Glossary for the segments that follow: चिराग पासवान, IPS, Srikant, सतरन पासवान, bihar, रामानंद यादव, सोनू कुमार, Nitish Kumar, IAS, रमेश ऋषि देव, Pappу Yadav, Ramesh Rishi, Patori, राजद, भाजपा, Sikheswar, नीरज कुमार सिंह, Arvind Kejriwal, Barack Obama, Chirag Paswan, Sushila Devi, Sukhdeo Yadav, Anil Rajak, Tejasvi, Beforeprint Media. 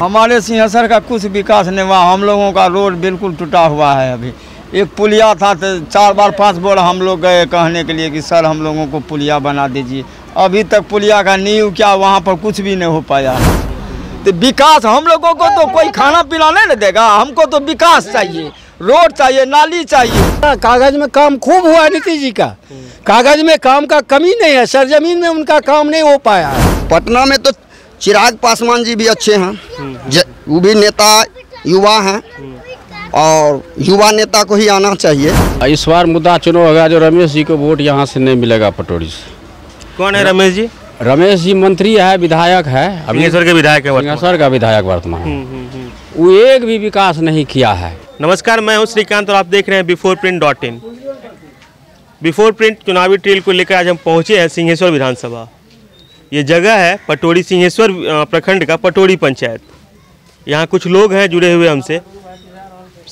हमारे सिंहेश्वर का कुछ विकास नहीं हुआ। हम लोगों का रोड बिल्कुल टूटा हुआ है। अभी एक पुलिया था तो 4 बार 5 बार हम लोग गए कहने के लिए कि सर हम लोगों को पुलिया बना दीजिए। अभी तक पुलिया का नींव क्या वहाँ पर कुछ भी नहीं हो पाया। तो विकास हम लोगों को तो कोई खाना पीना नहीं देगा। हमको तो विकास चाहिए, रोड चाहिए, नाली चाहिए। कागज में काम खूब हुआ है नीतीश जी का, कागज में काम का कमी नहीं है, सरजमीन में उनका काम नहीं हो पाया। पटना में तो चिराग पासवान जी भी अच्छे हैं, वो भी नेता युवा हैं और युवा नेता को ही आना चाहिए। इस बार मुद्दा चुनाव होगा जो रमेश जी को वोट यहाँ से नहीं मिलेगा पटोरी से। कौन है रमेश जी? रमेश जी मंत्री है, विधायक है, सिंहेश्वर के विधायक है, सिंहेश्वर का विधायक वर्तमान। वो एक भी विकास नहीं किया है। नमस्कार, मैं हूँ श्रीकांत और आप देख रहे हैं Beforeprint.in। Beforeprint चुनावी ट्रेल को लेकर आज हम पहुँचे हैं सिंहेश्वर विधानसभा। ये जगह है पटोरी, सिंहेश्वर प्रखंड का पटोरी पंचायत। यहाँ कुछ लोग हैं जुड़े हुए हमसे।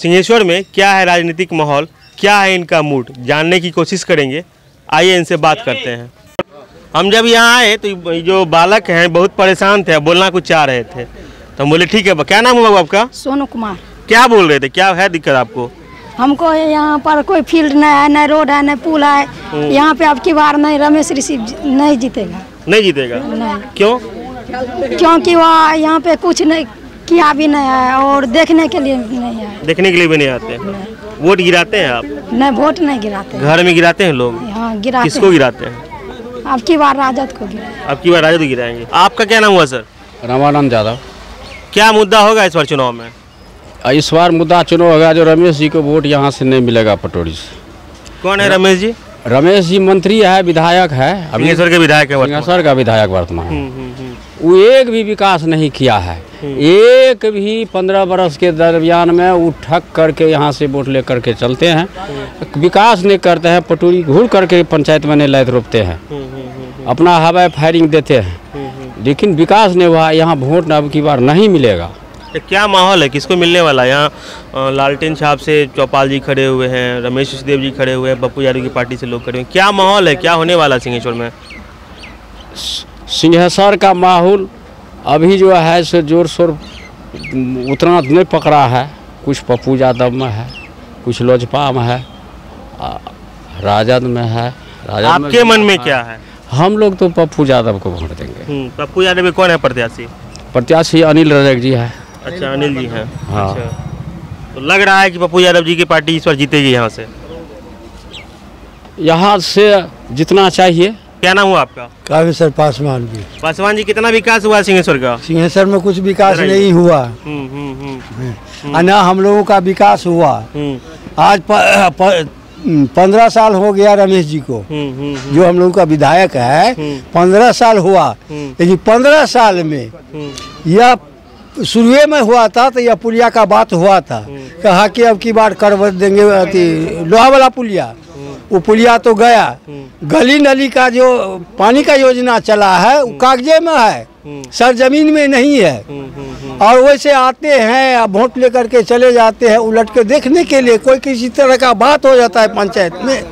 सिंहेश्वर में क्या है राजनीतिक माहौल, क्या है इनका मूड, जानने की कोशिश करेंगे। आइए इनसे बात करते हैं। हम जब यहाँ आए तो जो बालक हैं बहुत परेशान थे, बोलना कुछ चाह रहे थे तो हम बोले ठीक है। क्या नाम हुआ आपका? सोनू कुमार। क्या बोल रहे थे, क्या है दिक्कत आपको? हमको यहाँ पर कोई फील्ड नहीं है, न रोड है, न पुल है। यहाँ पे आपकी बार नहीं, रमेश ऋषि नहीं जीतेगा। नहीं जीतेगा? नहीं। क्यों? क्योंकि वह यहाँ पे कुछ नहीं किया भी नहीं है और देखने के लिए भी नहीं है। देखने के लिए भी नहीं आते हैं। वोट गिराते हैं आप? नहीं, वोट नहीं गिराते। घर में गिराते हैं लोग? हाँ, गिराते। किसको गिराते हैं? आपकी बार राजद को गिराएंगे। आपकी बार राजद को गिराएंगे। आपका क्या नाम हुआ सर? रामानंद यादव। क्या मुद्दा होगा इस बार चुनाव में? इस बार मुद्दा चुनाव होगा जो रमेश जी को वोट यहाँ से नहीं मिलेगा पटोरी से। कौन है रमेश जी? रमेश जी मंत्री है, विधायक है, सिंहेश्वर के विधायक है, सिंहेश्वर का विधायक वर्तमान। वो एक भी विकास नहीं किया है। एक भी 15 बरस के दरमियान में वो ठग करके यहाँ से वोट ले करके चलते हैं, विकास नहीं करते हैं। पटोरी घूर करके पंचायत में नहीं लाइट रोपते हैं, अपना हवाई फायरिंग देते हैं, लेकिन विकास नहीं हुआ। यहाँ वोट अब की बार नहीं मिलेगा। क्या माहौल है, किसको मिलने वाला? यहाँ लालटेन साहब से चौपाल जी खड़े हुए हैं, रमेश सिंहदेव जी खड़े हुए हैं, पप्पू यादव की पार्टी से लोग खड़े हैं। क्या माहौल है, क्या होने वाला सिंहेश्वर में? सिंहेश्वर का माहौल अभी जो है सो जोर शोर उतना नहीं पकड़ा है। कुछ पप्पू यादव में है, कुछ लोजपा में है, राजद में है। आपके मन में क्या है? हम लोग तो पप्पू यादव को वोट देंगे। पप्पू यादव में कौन है प्रत्याशी? प्रत्याशी अनिल रजक जी है। अच्छा, अनिल जी हैं। हाँ। अच्छा, तो लग रहा है कि पप्पू यादव जी की पार्टी इस बार जीतेगी यहाँ से? यहाँ से जितना चाहिए। क्या नाम हुआ आपका? काफी सर पासवान जी। पासवान जी, कितना विकास हुआ सिंहेश्वर का? सिंहेश्वर में कुछ विकास नहीं हुआ। ना हम लोगों का विकास हुआ। आज 15 साल हो गया रमेश जी को, जो हम लोगों का विधायक है। 15 साल हुआ, लेकिन 15 साल में यह शुरू में हुआ था तो यह पुलिया का बात हुआ था, कहा कि अब की बार करवट देंगे लोहा वाला पुलिया। वो पुलिया तो गया, गली नली का जो पानी का योजना चला है वो कागजे में है, सरजमीन में नहीं है। और वैसे आते हैं वोट लेकर के चले जाते हैं, उलट के देखने के लिए। कोई किसी तरह का बात हो जाता है पंचायत में,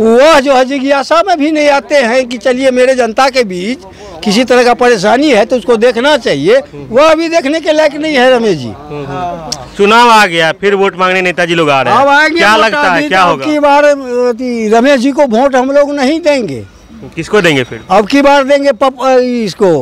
वह जो है जिज्ञासा में भी नहीं आते हैं कि चलिए मेरे जनता के बीच किसी तरह का परेशानी है तो उसको देखना चाहिए। वह अभी देखने के लायक नहीं है रमेश जी। चुनाव आ गया, फिर वोट मांगने नेताजी लोग आ रहे हैं। क्या लगता है क्या होगा? अब की बार रमेश जी को वोट हम लोग नहीं देंगे। किसको देंगे फिर? अब की बार देंगे इसको,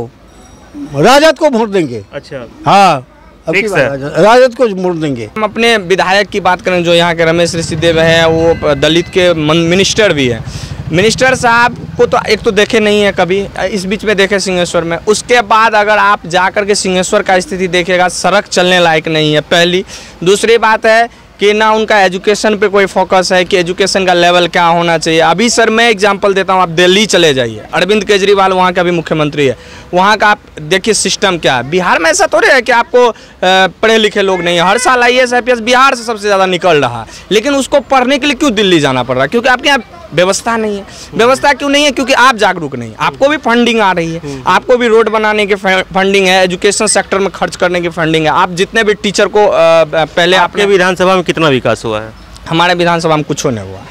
राजद को वोट देंगे। अच्छा, हाँ, राजद को मुड़ देंगे। हम अपने विधायक की बात करें जो यहाँ के रमेश ऋषि देव हैं, वो दलित के मिनिस्टर भी हैं। मिनिस्टर साहब को तो एक तो देखे नहीं है कभी, इस बीच में देखे सिंहेश्वर में। उसके बाद अगर आप जा कर के सिंहेश्वर का स्थिति देखेगा, सड़क चलने लायक नहीं है पहली। दूसरी बात है कि ना उनका एजुकेशन पे कोई फोकस है कि एजुकेशन का लेवल क्या होना चाहिए। अभी सर मैं एग्जांपल देता हूँ, आप दिल्ली चले जाइए, अरविंद केजरीवाल वहाँ का भी मुख्यमंत्री है, वहाँ का आप देखिए सिस्टम क्या है। बिहार में ऐसा थोड़े है कि आपको पढ़े लिखे लोग नहीं है। हर साल IAS IPS बिहार से सबसे ज़्यादा निकल रहा है, लेकिन उसको पढ़ने के लिए क्यों दिल्ली जाना पड़ रहा है? क्योंकि आपके यहाँ व्यवस्था नहीं है। व्यवस्था क्यों नहीं है? क्योंकि आप जागरूक नहीं। आपको भी फंडिंग आ रही है, आपको भी रोड बनाने की फंडिंग है, एजुकेशन सेक्टर में खर्च करने की फंडिंग है। आप जितने भी टीचर को पहले आपके विधानसभा में कितना विकास हुआ है? हमारे विधानसभा में कुछ नहीं हुआ,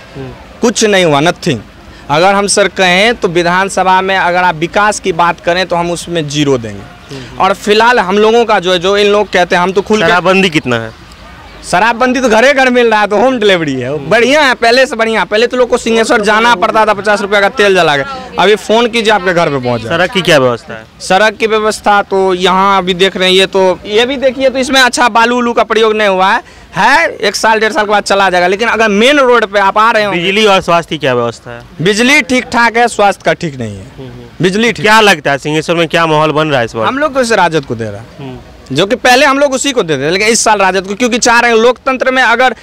कुछ नहीं हुआ, नथिंग। अगर हम सर कहें तो विधानसभा में अगर आप विकास की बात करें तो हम उसमें 0 देंगे। और फिलहाल हम लोगों का जो है, जो इन लोग कहते हैं हम तो खुल के शराबबंदी कितना है, शराबबंदी तो घरे घर मिल रहा है, तो होम डिलीवरी है, बढ़िया है पहले से बढ़िया। पहले तो लोग को सिंहेश्वर जाना पड़ता था 50 रुपये का तेल जला के, अभी फ़ोन कीजिए आपके घर पे पहुंच जाए। सड़क की क्या व्यवस्था है? सड़क की व्यवस्था तो यहाँ अभी देख रहे हैं, ये तो ये भी देखिए, तो इसमें अच्छा बालू उलू का प्रयोग नहीं हुआ है, 1 साल 1.5 साल के बाद चला जाएगा। लेकिन अगर मेन रोड पे आप आ रहे हो। बिजली और स्वास्थ्य की क्या व्यवस्था है? बिजली ठीक ठाक है, स्वास्थ्य का ठीक नहीं है। बिजली क्या लगता है सिंहेश्वर में क्या माहौल बन रहा है इस बार? हम लोग तो इसे राजद को दे रहा है, जो कि पहले हम लोग उसी को देते थे, लेकिन इस साल राजद को, क्योंकि चाह रहे हैं लोकतंत्र में अगर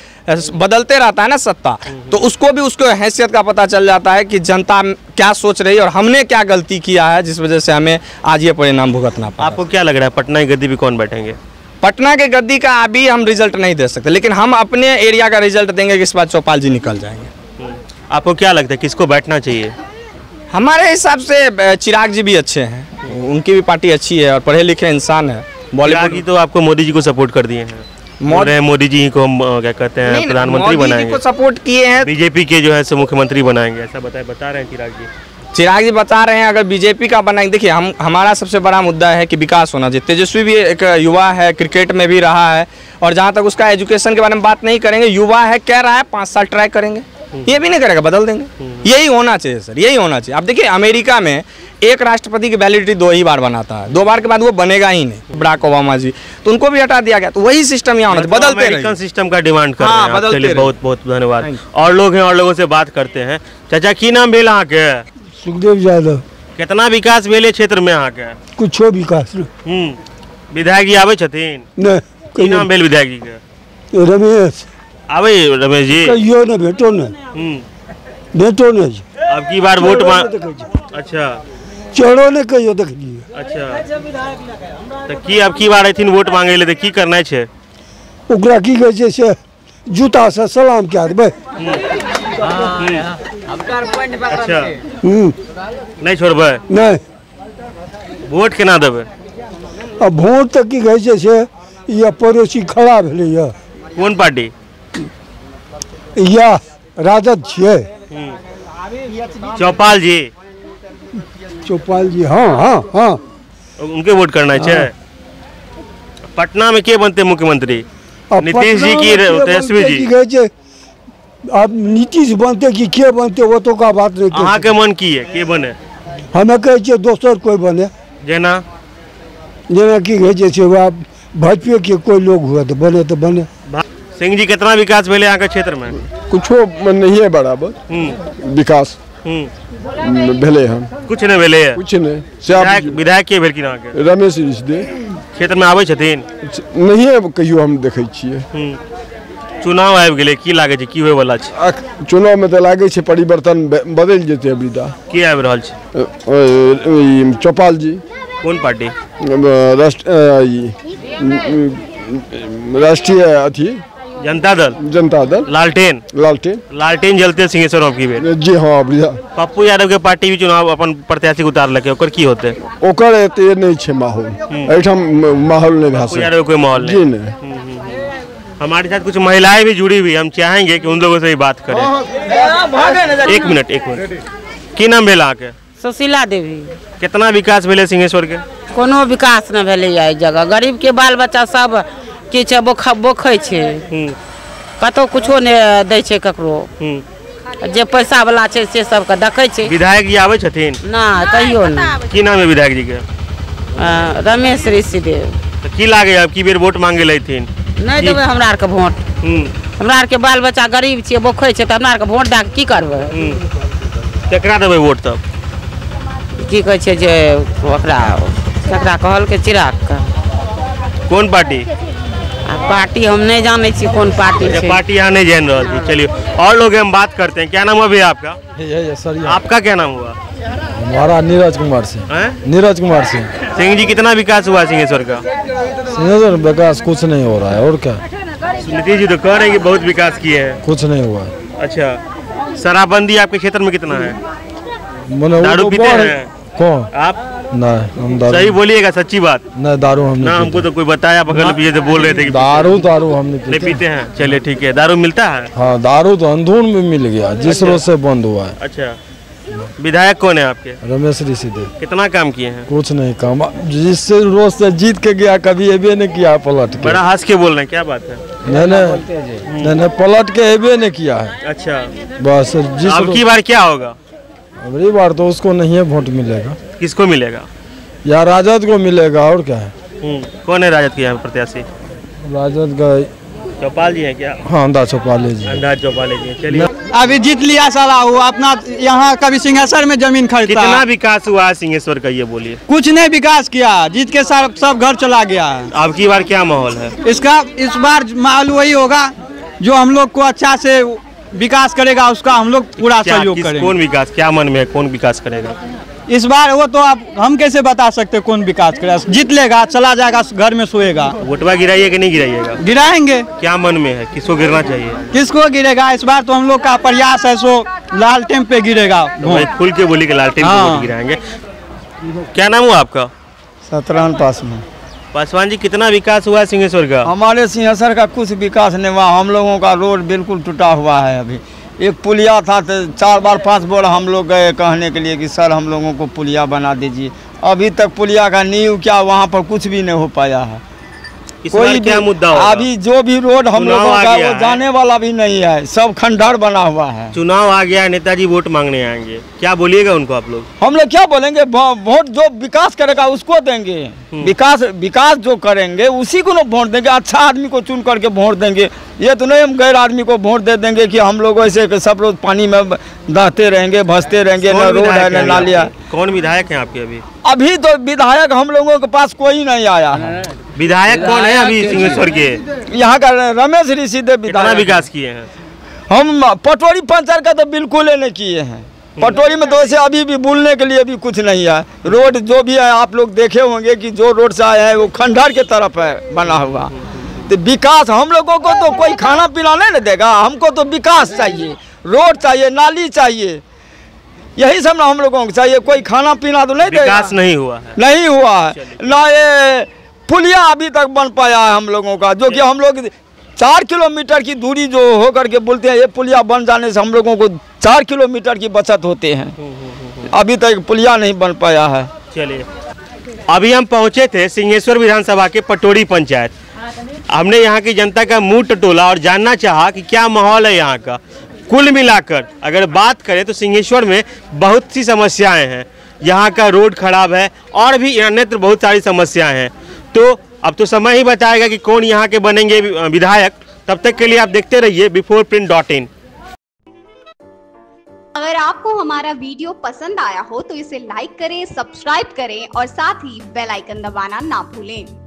बदलते रहता है ना सत्ता, तो उसको भी उसको हैसियत का पता चल जाता है कि जनता क्या सोच रही है और हमने क्या गलती किया है, जिस वजह से हमें आज ये परिणाम भुगतना पड़ा। आपको क्या लग रहा है पटना की गद्दी भी कौन बैठेंगे? पटना की गद्दी का अभी हम रिजल्ट नहीं दे सकते, लेकिन हम अपने एरिया का रिजल्ट देंगे कि इस बार चौपाल जी निकल जाएंगे। आपको क्या लगता है किसको बैठना चाहिए? हमारे हिसाब से चिराग जी भी अच्छे हैं, उनकी भी पार्टी अच्छी है और पढ़े लिखे इंसान है। बॉलीवुड की तो आपको मोदी जी को सपोर्ट कर दिए हैं, मोदी जी को हम क्या कहते हैं प्रधानमंत्री बनाएंगे, सपोर्ट किए हैं, बीजेपी के जो है सो मुख्यमंत्री बनाएंगे, ऐसा बता रहे हैं चिराग जी बता रहे हैं। अगर बीजेपी का बनाएंगे, देखिए हम हमारा सबसे बड़ा मुद्दा है कि विकास होना चाहिए। तेजस्वी भी एक युवा है, क्रिकेट में भी रहा है, और जहाँ तक उसका एजुकेशन के बारे में बात नहीं करेंगे, युवा है कह रहा है 5 साल ट्राई करेंगे, ये भी नहीं करेगा बदल देंगे, यही होना चाहिए सर, यही होना चाहिए। आप देखिए अमेरिका में एक राष्ट्रपति की वैलिडिटी 2 ही बार बनाता है, 2 बार के बाद वो बनेगा ही नहीं। बराक ओबामा जी तो उनको भी हटा दिया गया, तो वही सिस्टम यहाँ होना चाहिए, बदलते अमेरिकन सिस्टम का डिमांड कर रहे हैं। आपके लिए बहुत बहुत धन्यवाद। और लोग हैं, और लोगों से बात करते हैं। चाचा की नाम भेल अहाँ के? सुखदेव यादव। कितना विकास भेल क्षेत्र में अहाँ के? कुछो विकास। विधायक जी आबे छथिन? की नाम भेल विधायक जी के? रमेश। आबे रमेश जी? कहियो ने भेटो नहीं, भेटो नहीं। अब की बार वोट अच्छा चढ़ो ने कहियो देख लियो। अच्छा तो की अब की बार एथिन वोट मांगे ले तो की करना छे? ओकरा की कहै छै से जूता से सलाम कए देबै। अच्छा नहीं छोड़बै? नहीं। वोट केना देबै? अब वोट तो की कहै छै से ये पड़ोसी खड़ा भेलै ये। कोन पार्टी? या राजद छियै। चौपाल जी? चौपाल जी हाँ हाँ हाँ, उनके वोट करना चाहिए। पटना में के बनते मुख्यमंत्री? नीतीश जी की तेजस्वी जी? आप नीतीश बनते कि के बनते वो तो का बात नहीं। अहाँ के मन की है के बने? हमें कहे दोसर कोई बने, जेना जेना की कहे भाजपा के कोई लोग हुए तो बने, तो बने। सिंह जी कितना विकास भेले अहाँ के क्षेत्र में? कुछो नहीं है बराबर विकास भेले, हम कुछ नहीं भेले, कुछ नहीं। विधायक के भेल की अहाँ के? रमेश ऋषि। क्षेत्र में आबै छथिन? नहीं है कहियो हम देखै छियै। चुनाव आबि गेलै, की लागै छै की होय वाला छै? चुनाव में तो लागै छै परिवर्तन बदलि जेतै। अभी के आबि रहल छै? चौपाल जी। कोन पार्टी? राष्ट्रीय अथी जनता दल। जनता दल। लालटेन। लालटेन लालटेन जलते सिंहेश्वर की बेर जी हाँ। पप्पू यादव के पार्टी भी चुनाव अपन प्रत्याशी उतार लगे, ओकर की होते? ओकर एते नहीं छे माहौल, एठाम माहौल नहीं भाषा। पप्पू यादव कोई माहौल नहीं जी नहीं। हमारे साथ कुछ महिलाएं भी जुड़ी हुई, हम चाहेंगे कि उन लोगों से भी बात करें। एक मिनट। की नाम भेल अहाँ के? सुशीला देवी। कितना विकास भेले सिंहेश्वर के? कोनो विकास न भेले, यही जगह गरीब के बाल बच्चा सब किछ बोखै छै, कतौ कुछो नहि दै छै ककरो, जे पैसा वाला छै से सबके देखै छै। विधायक जी आबै छथिन? नहि कहियो नहि। की नाम है विधायक जी के? रमेश ऋषि। तऽ की लागै अब की बेर वोट मांगे लथिन? नहि देबै हमरा आरके वोट, हमरा आरके बाल बच्चा गरीब छै, बोखै छै, तऽ हमरा आरके वोट दए कऽ की करबै? केकरा देबै वोट तब? की कहै छै जे ओकरा केकरा कहलकै? चिराग के। कोन पार्टी? पार्टी हम नहीं जाने छी, कौन पार्टी है? पार्टी यहाँ नहीं जान रहा थी। चलिए और लोग हम बात करते हैं। क्या नाम हुआ भैया आपका? ये सर आपका क्या नाम हुआ? हमारा नीरज कुमार सिंह। नीरज कुमार सिंह। सिंह जी कितना विकास हुआ सिंहेश्वर का? सिंहेश्वर विकास कुछ नहीं हो रहा है। और क्या नीतीश जी तो कह रहे हैं कि बहुत विकास किए हैं, कुछ नहीं हुआ। अच्छा शराबबंदी आपके क्षेत्र में कितना है? दारू पीते हैं कौन आप? सही बोलिएगा, सच्ची बात। नहीं दारू हम ना, हमको तो कोई बताया बगल पीछे से बोल रहे थे कि दारू हम नहीं पीते हैं। चलिए ठीक है। दारू मिलता है? हाँ दारू तो अंधून में मिल गया जिस रोज से बंद हुआ है। अच्छा विधायक कौन है आपके? रमेश ऋषि। कितना काम किए हैं? कुछ नहीं काम, जिससे रोज से जीत के गया कभी एबे नहीं किया, पलट के। बड़ा हंस के बोल रहे हैं, क्या बात है? नहीं पलट के एबे नहीं किया है। अच्छा, बस अब की बार क्या होगा? अगली बार तो उसको नहीं है वोट मिलेगा। किसको मिलेगा? या राजद को मिलेगा। और क्या है? कौन है राजद के यहाँ प्रत्याशी? राजद का चौपाल जी है क्या? हाँ, अंदाज चौपाल जी। अंदाज चौपाल जी। चलिए, अभी जीत लिया साला, वो अपना यहाँ कभी सिंहेश्वर में जमीन खरीदा। कितना विकास हुआ है सिंहेश्वर का, ये बोलिए? कुछ नहीं विकास किया, जीत के सब घर चला गया। अब की बार क्या माहौल है इसका? इस बार माहौल वही होगा जो हम लोग को अच्छा से विकास करेगा, उसका हम लोग पूरा सहयोग करेंगे। कौन विकास, क्या मन में है, कौन विकास करेगा इस बार? वो तो आप हम कैसे बता सकते कौन विकास करेगा। जीत लेगा, चला जाएगा, घर में सोएगा। वोटवा गिराइए कि नहीं गिराइएगा? गिराएंगे। क्या मन में है, किसको गिरना चाहिए? किसको गिरेगा इस बार तो हम लोग का प्रयास है सो लालटेन पे गिरेगा। तो खुल के बोली के लालटेन पे गिराएंगे। क्या नाम हुआ आपका? सतरन पासवान। पासवान जी, कितना विकास हुआ है सिंहेश्वर का? हमारे सिंहेश्वर का कुछ विकास नहीं हुआ। हम लोगों का रोड बिल्कुल टूटा हुआ है। अभी एक पुलिया था तो 4 बार 5 बार हम लोग गए कहने के लिए कि सर हम लोगों को पुलिया बना दीजिए। अभी तक पुलिया का नींव क्या, वहाँ पर कुछ भी नहीं हो पाया है। कोई क्या मुद्दा होगा? अभी जो भी रोड हम लोगों का वो जाने वाला भी नहीं है, सब खंडहर बना हुआ है। चुनाव आ गया, नेताजी वोट मांगने आएंगे, क्या बोलिएगा उनको आप लोग? हम लोग क्या बोलेंगे, वोट जो विकास करेगा उसको देंगे। विकास जो करेंगे उसी को वोट देंगे। अच्छा आदमी को चुन करके वोट देंगे। ये तो नहीं हम गैर आदमी को वोट दे देंगे कि हम लोग ऐसे सब रोज पानी में दाहते रहेंगे, भसते रहेंगे, न रोड है न नालियाँ। कौन विधायक है आपके अभी? अभी तो विधायक हम लोगों के पास कोई नहीं आया है। विधायक कौन है अभी सिंहेश्वर के? यहाँ का रमेश ऋषि देव विधायक। विकास किए हैं हम पटोरी पंचायत का तो बिल्कुल ही नहीं किए हैं। पटोरी में तो ऐसे अभी भी बोलने के लिए भी कुछ नहीं है। रोड जो भी है आप लोग देखे होंगे कि जो रोड से आया है वो खंडहर के तरफ है बना हुआ। तो विकास हम लोगों को तो कोई खाना पीना नहीं देगा। हमको तो विकास चाहिए, रोड चाहिए, नाली चाहिए, यही सब ना हम लोगों को चाहिए। कोई खाना पीना तो नहीं देगा। विकास नहीं हुआ है, नहीं हुआ है ना। ये पुलिया अभी तक बन पाया है हम लोगों का, जो कि हम लोग 4 किलोमीटर की दूरी जो होकर के बोलते हैं, ये पुलिया बन जाने से हम लोगों को 4 किलोमीटर की बचत होते हैं। अभी तक पुलिया नहीं बन पाया है। चलिए, अभी हम पहुंचे थे सिंहेश्वर विधानसभा के पटोरी पंचायत। हमने यहाँ की जनता का मुँह टटोला और जानना चाहा कि क्या माहौल है यहाँ का। कुल मिलाकर अगर बात करें तो सिंहेश्वर में बहुत सी समस्याएँ हैं। यहाँ का रोड खराब है और भी अन्यत्र बहुत सारी समस्याएँ हैं। तो अब तो समय ही बताएगा कि कौन यहाँ के बनेंगे विधायक। तब तक के लिए आप देखते रहिए beforeprint.in। अगर आपको हमारा वीडियो पसंद आया हो तो इसे लाइक करें, सब्सक्राइब करें और साथ ही बेल आइकन दबाना ना भूलें।